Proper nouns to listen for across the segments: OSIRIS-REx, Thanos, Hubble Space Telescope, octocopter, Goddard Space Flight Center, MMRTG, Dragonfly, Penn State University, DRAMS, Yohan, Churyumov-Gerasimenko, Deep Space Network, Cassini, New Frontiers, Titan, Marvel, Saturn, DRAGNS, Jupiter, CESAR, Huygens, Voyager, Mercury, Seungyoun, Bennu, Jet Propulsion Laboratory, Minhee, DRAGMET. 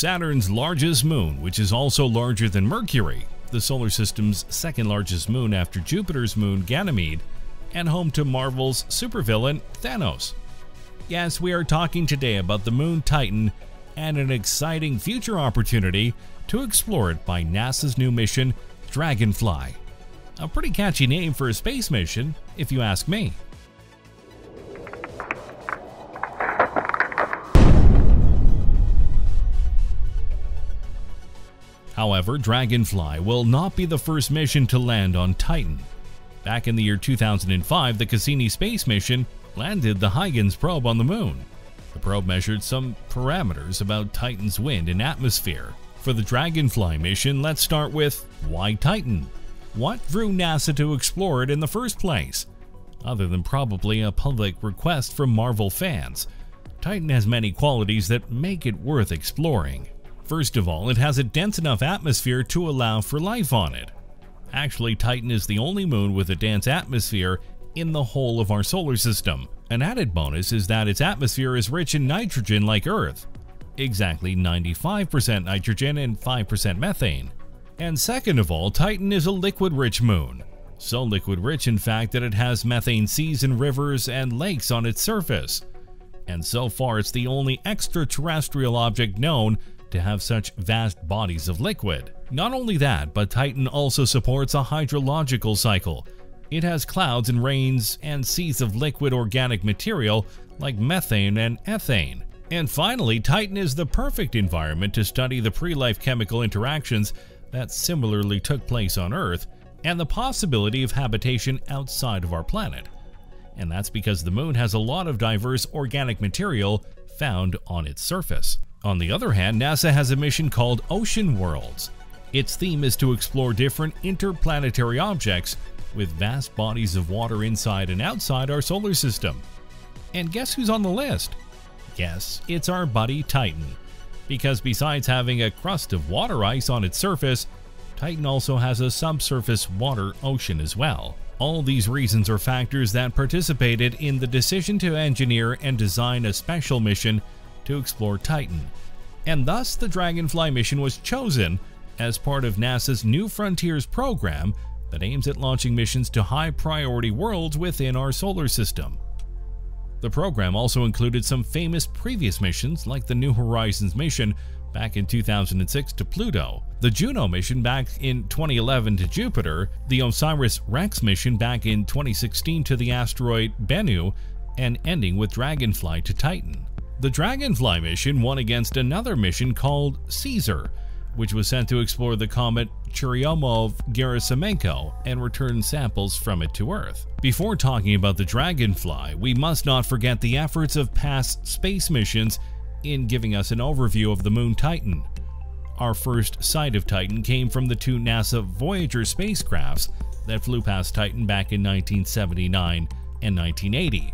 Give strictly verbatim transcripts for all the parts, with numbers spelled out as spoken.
Saturn's largest moon, which is also larger than Mercury, the solar system's second largest moon after Jupiter's moon Ganymede, and home to Marvel's supervillain Thanos. Yes, we are talking today about the moon Titan and an exciting future opportunity to explore it by NASA's new mission, Dragonfly. A pretty catchy name for a space mission, if you ask me. However, Dragonfly will not be the first mission to land on Titan. Back in the year two thousand five, the Cassini space mission landed the Huygens probe on the moon. The probe measured some parameters about Titan's wind and atmosphere. For the Dragonfly mission, let's start with why Titan? What drew NASA to explore it in the first place? Other than probably a public request from Marvel fans, Titan has many qualities that make it worth exploring. First of all, it has a dense enough atmosphere to allow for life on it. Actually, Titan is the only moon with a dense atmosphere in the whole of our solar system. An added bonus is that its atmosphere is rich in nitrogen like Earth, exactly ninety-five percent nitrogen and five percent methane. And second of all, Titan is a liquid-rich moon. So liquid-rich, in fact, that it has methane seas and rivers and lakes on its surface. And so far, it's the only extraterrestrial object known to have such vast bodies of liquid. Not only that, but Titan also supports a hydrological cycle. It has clouds and rains and seas of liquid organic material like methane and ethane. And finally, Titan is the perfect environment to study the pre-life chemical interactions that similarly took place on Earth and the possibility of habitation outside of our planet. And that's because the moon has a lot of diverse organic material found on its surface. On the other hand, NASA has a mission called Ocean Worlds. Its theme is to explore different interplanetary objects with vast bodies of water inside and outside our solar system. And guess who's on the list? Yes, it's our buddy Titan. Because besides having a crust of water ice on its surface, Titan also has a subsurface water ocean as well. All these reasons are factors that participated in the decision to engineer and design a special mission to explore Titan. And thus, the Dragonfly mission was chosen as part of NASA's New Frontiers program that aims at launching missions to high-priority worlds within our solar system. The program also included some famous previous missions like the New Horizons mission back in two thousand six to Pluto, the Juno mission back in twenty eleven to Jupiter, the OSIRIS-REx mission back in twenty sixteen to the asteroid Bennu, and ending with Dragonfly to Titan. The Dragonfly mission won against another mission called CESAR, which was sent to explore the comet Churyumov-Gerasimenko and return samples from it to Earth. Before talking about the Dragonfly, we must not forget the efforts of past space missions in giving us an overview of the moon Titan. Our first sight of Titan came from the two NASA Voyager spacecrafts that flew past Titan back in nineteen seventy-nine and nineteen eighty,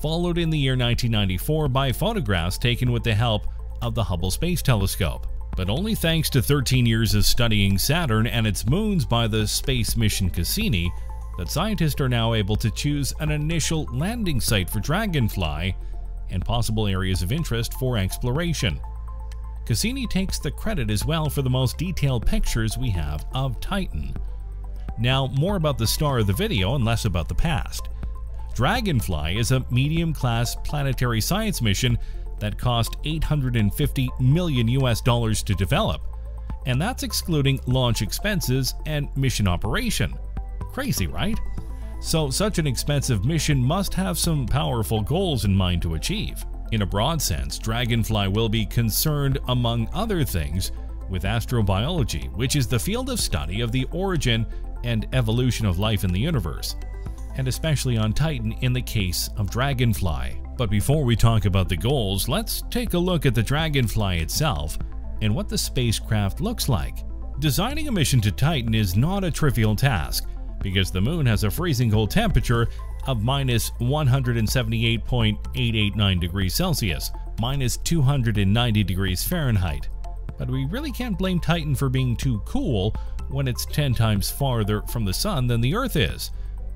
followed in the year nineteen ninety-four by photographs taken with the help of the Hubble Space Telescope. But only thanks to thirteen years of studying Saturn and its moons by the space mission Cassini that scientists are now able to choose an initial landing site for Dragonfly and possible areas of interest for exploration. Cassini takes the credit as well for the most detailed pictures we have of Titan. Now, more about the star of the video and less about the past. Dragonfly is a medium-class planetary science mission that cost eight hundred fifty million U S dollars to develop, and that's excluding launch expenses and mission operation. Crazy, right? So such an expensive mission must have some powerful goals in mind to achieve. In a broad sense, Dragonfly will be concerned, among other things, with astrobiology, which is the field of study of the origin and evolution of life in the universe, and especially on Titan in the case of Dragonfly. But before we talk about the goals, let's take a look at the Dragonfly itself and what the spacecraft looks like. Designing a mission to Titan is not a trivial task because the moon has a freezing cold temperature of minus one hundred seventy-eight point eight eight nine degrees Celsius, minus two hundred ninety degrees Fahrenheit. But we really can't blame Titan for being too cool when it's ten times farther from the sun than the Earth is,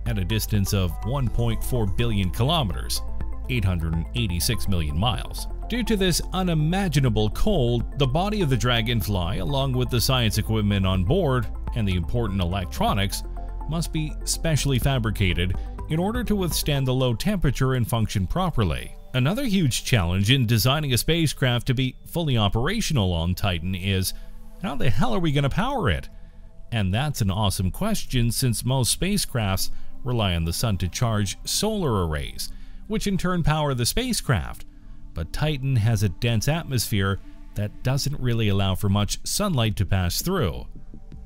at a distance of one point four billion kilometers. eight hundred eighty-six million miles. Due to this unimaginable cold, the body of the Dragonfly, along with the science equipment on board and the important electronics, must be specially fabricated in order to withstand the low temperature and function properly. Another huge challenge in designing a spacecraft to be fully operational on Titan is, how the hell are we going to power it? And that's an awesome question, since most spacecrafts rely on the sun to charge solar arrays, which in turn power the spacecraft. But Titan has a dense atmosphere that doesn't really allow for much sunlight to pass through.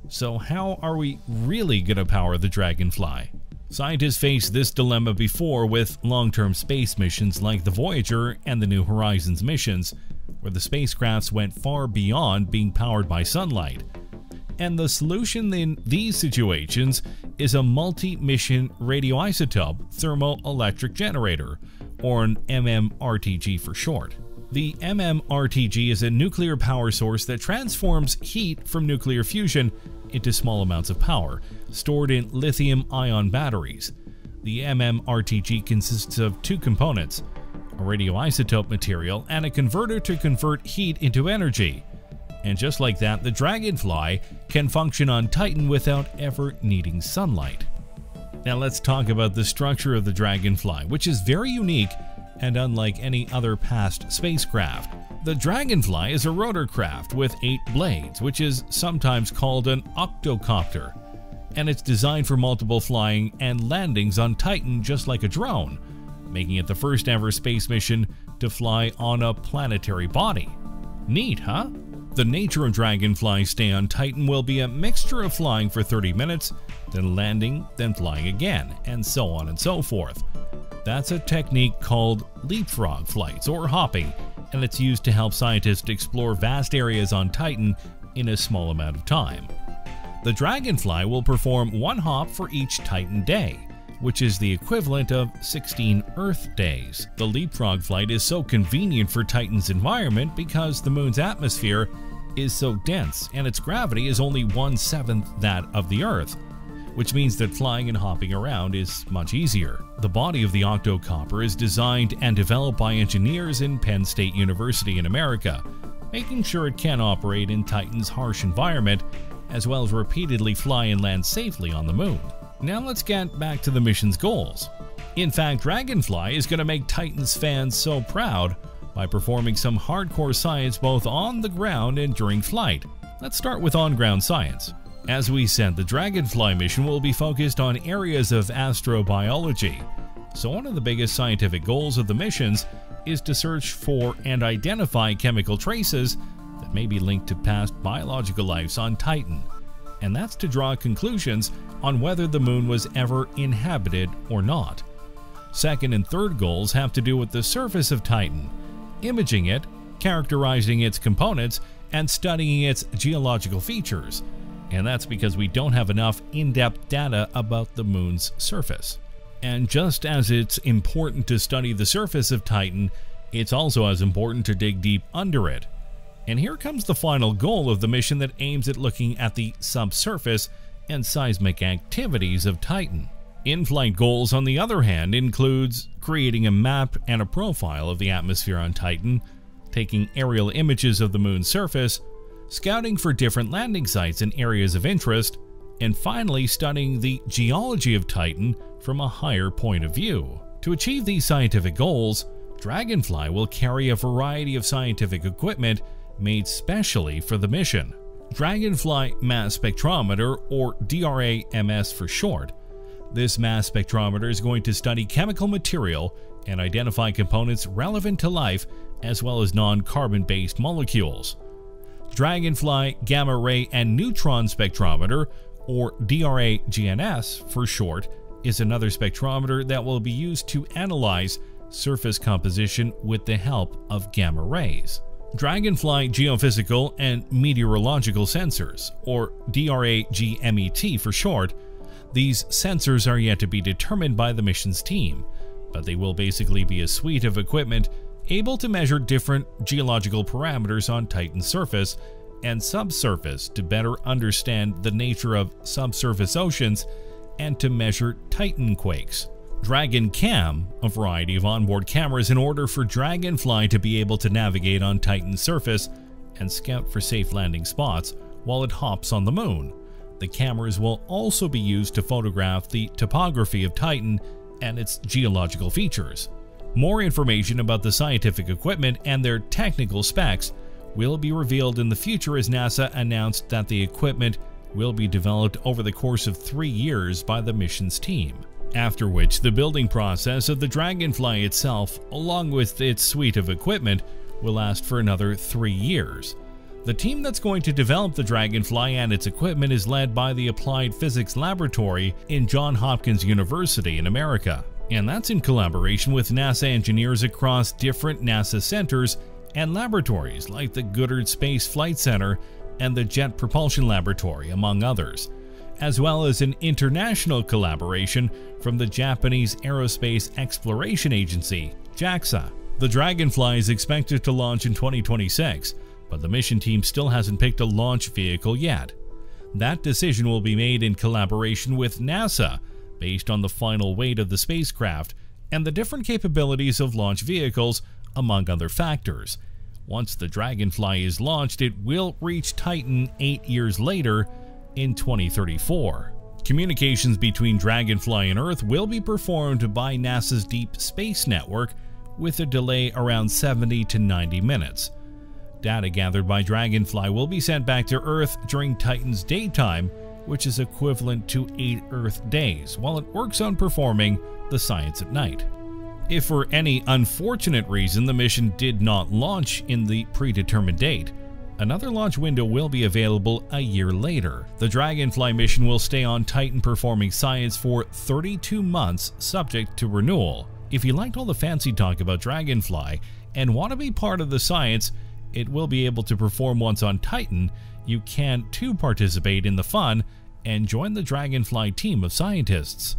So how are we really going to power the Dragonfly? Scientists faced this dilemma before with long-term space missions like the Voyager and the New Horizons missions, where the spacecrafts went far beyond being powered by sunlight. And the solution in these situations is a multi-mission radioisotope thermoelectric generator, or an M M R T G for short. The M M R T G is a nuclear power source that transforms heat from nuclear fusion into small amounts of power, stored in lithium-ion batteries. The M M R T G consists of two components, a radioisotope material and a converter to convert heat into energy. And just like that, the Dragonfly can function on Titan without ever needing sunlight. Now let's talk about the structure of the Dragonfly, which is very unique and unlike any other past spacecraft. The Dragonfly is a rotorcraft with eight blades, which is sometimes called an octocopter, and it's designed for multiple flying and landings on Titan just like a drone, making it the first ever space mission to fly on a planetary body. Neat, huh? The nature of Dragonfly's stay on Titan will be a mixture of flying for thirty minutes, then landing, then flying again, and so on and so forth. That's a technique called leapfrog flights or hopping, and it's used to help scientists explore vast areas on Titan in a small amount of time. The Dragonfly will perform one hop for each Titan day, which is the equivalent of sixteen Earth days. The leapfrog flight is so convenient for Titan's environment because the moon's atmosphere is so dense and its gravity is only one seventh that of the Earth, which means that flying and hopping around is much easier. The body of the octocopter is designed and developed by engineers in Penn State University in America, making sure it can operate in Titan's harsh environment, as well as repeatedly fly and land safely on the moon. Now let's get back to the mission's goals. In fact, Dragonfly is going to make Titan's fans so proud by performing some hardcore science both on the ground and during flight. Let's start with on-ground science. As we said, the Dragonfly mission will be focused on areas of astrobiology. So one of the biggest scientific goals of the missions is to search for and identify chemical traces that may be linked to past biological lives on Titan. And that's to draw conclusions on whether the moon was ever inhabited or not. Second and third goals have to do with the surface of Titan, imaging it, characterizing its components, and studying its geological features. And that's because we don't have enough in-depth data about the moon's surface. And just as it's important to study the surface of Titan, it's also as important to dig deep under it. And here comes the final goal of the mission that aims at looking at the subsurface and seismic activities of Titan. In-flight goals, on the other hand, includes creating a map and a profile of the atmosphere on Titan, taking aerial images of the moon's surface, scouting for different landing sites and areas of interest, and finally studying the geology of Titan from a higher point of view. To achieve these scientific goals, Dragonfly will carry a variety of scientific equipment made specially for the mission. Dragonfly Mass Spectrometer, or D R A M S for short. This mass spectrometer is going to study chemical material and identify components relevant to life, as well as non-carbon-based molecules. Dragonfly Gamma Ray and Neutron Spectrometer, or D R A G N S for short, is another spectrometer that will be used to analyze surface composition with the help of gamma rays. Dragonfly Geophysical and Meteorological Sensors, or D R A G M E T for short. These sensors are yet to be determined by the mission's team, but they will basically be a suite of equipment able to measure different geological parameters on Titan's surface and subsurface to better understand the nature of subsurface oceans and to measure Titan quakes. Dragon Cam, a variety of onboard cameras in order for Dragonfly to be able to navigate on Titan's surface and scout for safe landing spots while it hops on the moon. The cameras will also be used to photograph the topography of Titan and its geological features. More information about the scientific equipment and their technical specs will be revealed in the future as NASA announced that the equipment will be developed over the course of three years by the missions team. After which, the building process of the Dragonfly itself, along with its suite of equipment, will last for another three years. The team that's going to develop the Dragonfly and its equipment is led by the Applied Physics Laboratory in Johns Hopkins University in America. And that's in collaboration with NASA engineers across different NASA centers and laboratories like the Goddard Space Flight Center and the Jet Propulsion Laboratory, among others, as well as an international collaboration from the Japanese Aerospace Exploration Agency, JAXA. The Dragonfly is expected to launch in twenty twenty-six, but the mission team still hasn't picked a launch vehicle yet. That decision will be made in collaboration with NASA based on the final weight of the spacecraft and the different capabilities of launch vehicles, among other factors. Once the Dragonfly is launched, it will reach Titan eight years later in twenty thirty-four. Communications between Dragonfly and Earth will be performed by NASA's Deep Space Network with a delay around seventy to ninety minutes. Data gathered by Dragonfly will be sent back to Earth during Titan's daytime, which is equivalent to eight Earth days, while it works on performing the science at night. If for any unfortunate reason the mission did not launch in the predetermined date, another launch window will be available a year later. The Dragonfly mission will stay on Titan performing science for thirty-two months, subject to renewal. If you liked all the fancy talk about Dragonfly and want to be part of the science it will be able to perform once on Titan, you can too participate in the fun and join the Dragonfly team of scientists.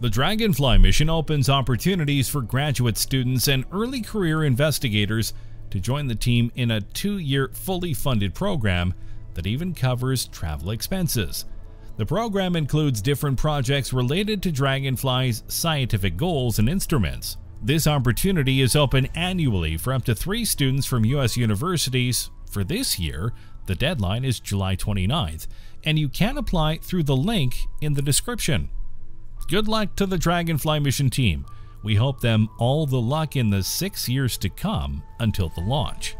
The Dragonfly mission opens opportunities for graduate students and early career investigators to join the team in a two-year fully funded program that even covers travel expenses. The program includes different projects related to Dragonfly's scientific goals and instruments. This opportunity is open annually for up to three students from U S universities. For this year, the deadline is July twenty-ninth, and you can apply through the link in the description. Good luck to the Dragonfly mission team. We hope them all the luck in the six years to come until the launch.